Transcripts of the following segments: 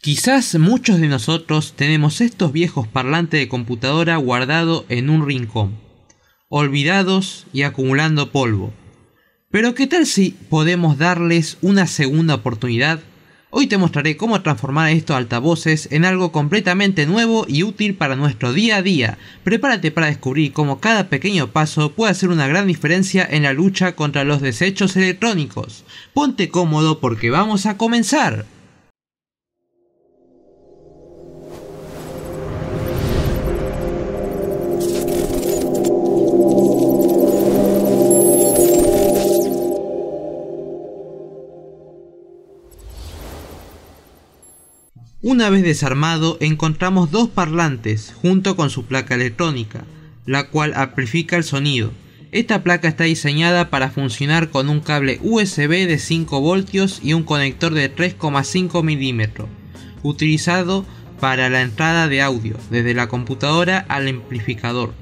Quizás muchos de nosotros tenemos estos viejos parlantes de computadora guardados en un rincón, olvidados y acumulando polvo. Pero ¿qué tal si podemos darles una segunda oportunidad? Hoy te mostraré cómo transformar estos altavoces en algo completamente nuevo y útil para nuestro día a día. Prepárate para descubrir cómo cada pequeño paso puede hacer una gran diferencia en la lucha contra los desechos electrónicos. Ponte cómodo porque vamos a comenzar. Una vez desarmado, encontramos dos parlantes junto con su placa electrónica, la cual amplifica el sonido. Esta placa está diseñada para funcionar con un cable USB de 5 voltios y un conector de 3,5 milímetros, utilizado para la entrada de audio, desde la computadora al amplificador.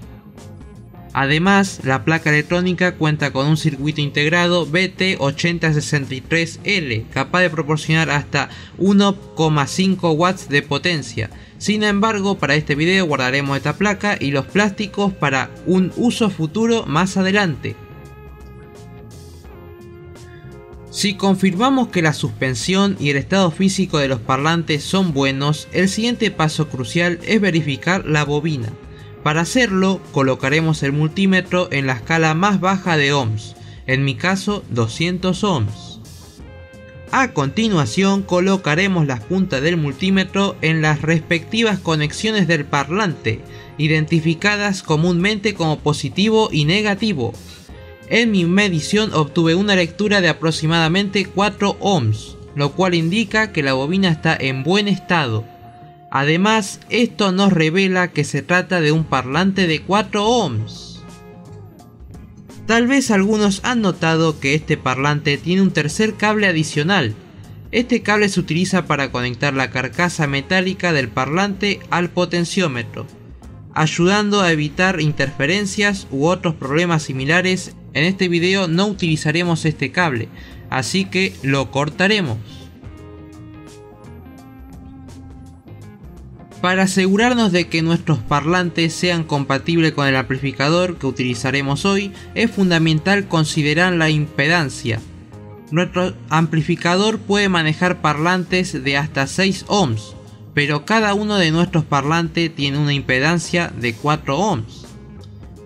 Además, la placa electrónica cuenta con un circuito integrado BT8063L, capaz de proporcionar hasta 1,5 watts de potencia. Sin embargo, para este video guardaremos esta placa y los plásticos para un uso futuro más adelante. Si confirmamos que la suspensión y el estado físico de los parlantes son buenos, el siguiente paso crucial es verificar la bobina. Para hacerlo, colocaremos el multímetro en la escala más baja de ohms, en mi caso 200 ohms. A continuación, colocaremos las puntas del multímetro en las respectivas conexiones del parlante, identificadas comúnmente como positivo y negativo. En mi medición obtuve una lectura de aproximadamente 4 ohms, lo cual indica que la bobina está en buen estado. Además, esto nos revela que se trata de un parlante de 4 ohms. Tal vez algunos han notado que este parlante tiene un tercer cable adicional. Este cable se utiliza para conectar la carcasa metálica del parlante al potenciómetro, ayudando a evitar interferencias u otros problemas similares. En este video no utilizaremos este cable, así que lo cortaremos. Para asegurarnos de que nuestros parlantes sean compatibles con el amplificador que utilizaremos hoy, es fundamental considerar la impedancia. Nuestro amplificador puede manejar parlantes de hasta 6 ohms, pero cada uno de nuestros parlantes tiene una impedancia de 4 ohms.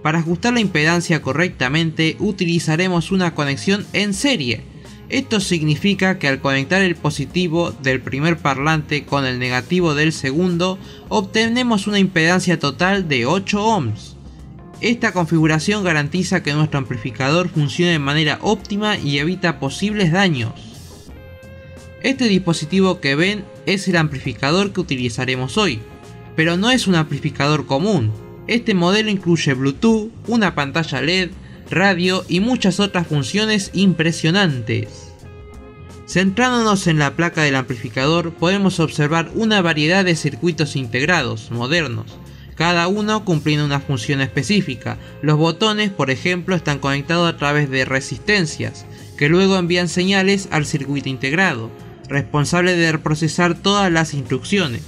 Para ajustar la impedancia correctamente, utilizaremos una conexión en serie. Esto significa que al conectar el positivo del primer parlante con el negativo del segundo, obtenemos una impedancia total de 8 ohms. Esta configuración garantiza que nuestro amplificador funcione de manera óptima y evita posibles daños. Este dispositivo que ven es el amplificador que utilizaremos hoy, pero no es un amplificador común. Este modelo incluye Bluetooth, una pantalla LED, radio y muchas otras funciones impresionantes. Centrándonos en la placa del amplificador, podemos observar una variedad de circuitos integrados, modernos, cada uno cumpliendo una función específica. Los botones, por ejemplo, están conectados a través de resistencias, que luego envían señales al circuito integrado, responsable de procesar todas las instrucciones.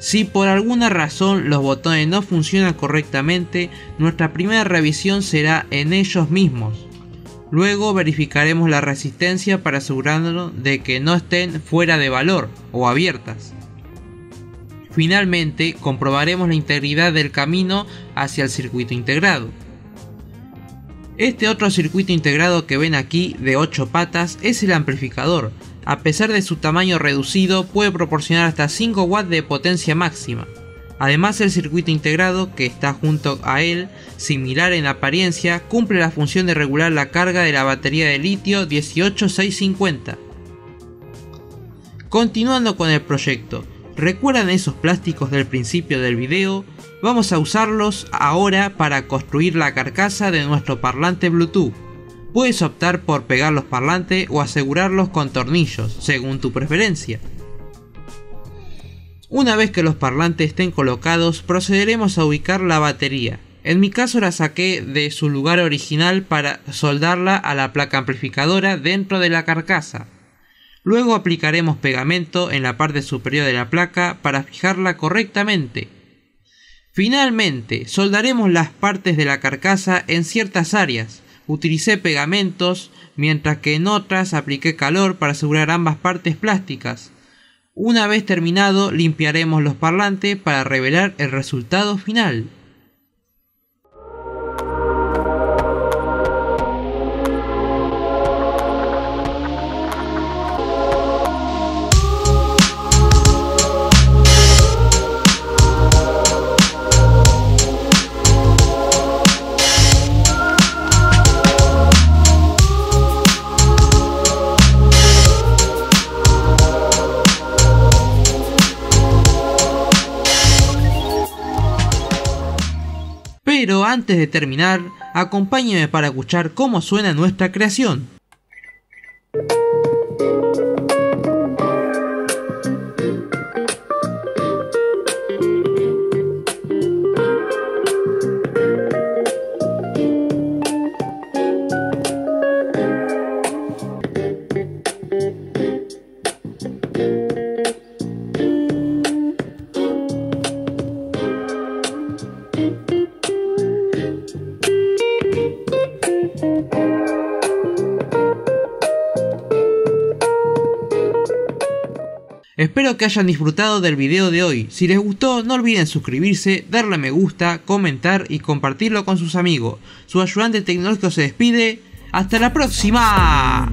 Si por alguna razón los botones no funcionan correctamente, nuestra primera revisión será en ellos mismos. Luego verificaremos la resistencia para asegurarnos de que no estén fuera de valor o abiertas. Finalmente, comprobaremos la integridad del camino hacia el circuito integrado. Este otro circuito integrado que ven aquí, de 8 patas, es el amplificador. A pesar de su tamaño reducido, puede proporcionar hasta 5 watts de potencia máxima. Además, el circuito integrado, que está junto a él, similar en apariencia, cumple la función de regular la carga de la batería de litio 18650. Continuando con el proyecto, ¿recuerdan esos plásticos del principio del video? Vamos a usarlos ahora para construir la carcasa de nuestro parlante Bluetooth. Puedes optar por pegar los parlantes o asegurarlos con tornillos, según tu preferencia. Una vez que los parlantes estén colocados, procederemos a ubicar la batería. En mi caso la saqué de su lugar original para soldarla a la placa amplificadora dentro de la carcasa. Luego aplicaremos pegamento en la parte superior de la placa para fijarla correctamente. Finalmente, soldaremos las partes de la carcasa en ciertas áreas. Utilicé pegamentos, mientras que en otras apliqué calor para asegurar ambas partes plásticas. Una vez terminado, limpiaremos los parlantes para revelar el resultado final. Pero antes de terminar, acompáñenme para escuchar cómo suena nuestra creación. Espero que hayan disfrutado del video de hoy. Si les gustó, no olviden suscribirse, darle a me gusta, comentar y compartirlo con sus amigos. Su ayudante tecnológico se despide. ¡Hasta la próxima!